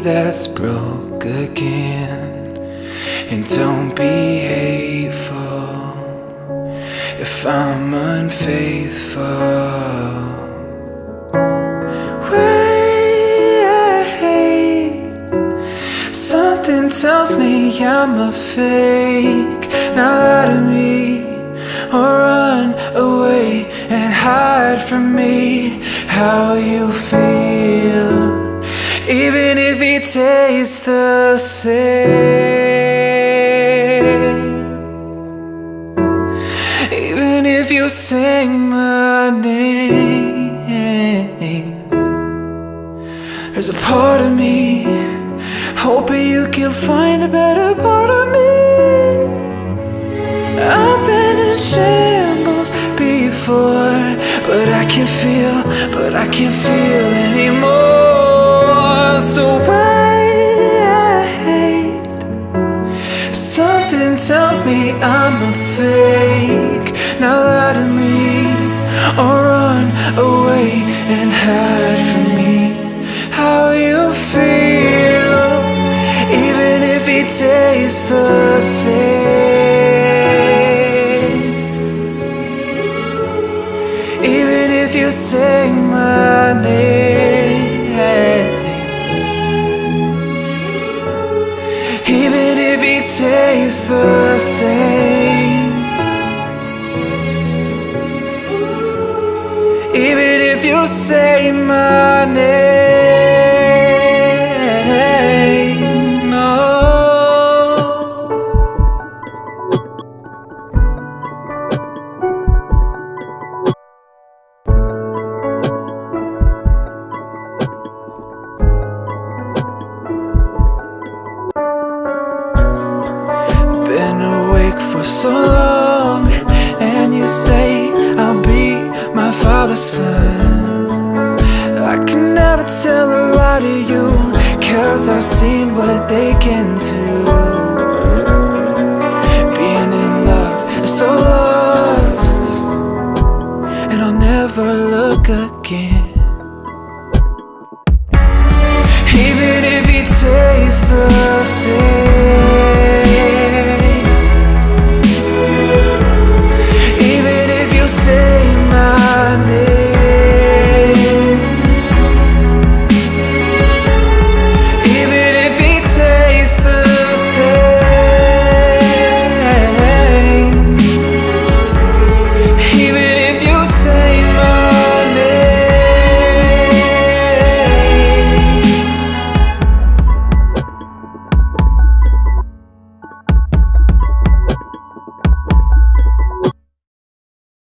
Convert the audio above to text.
that's broke again. And don't be hateful if I'm unfaithful. Something tells me I'm a fake. Now lie to me or run away and hide from me how you feel, even if it tastes the same, even if you sing my name. There's a part of me hoping you can find a better part of me. I've been in shambles before, but I can't feel, anymore. So I hate. Something tells me I'm a fake. Now lie to me or run away and hide from me how you feel, even if it tastes the same, even if you sing my name, even if it tastes the same, even if you say my name. For so long, and you say I'll be my father's son. I can never tell a lie to you, 'cause I've seen what they can do. Being in love is so lost, and I'll never look again. Even if it tastes the same,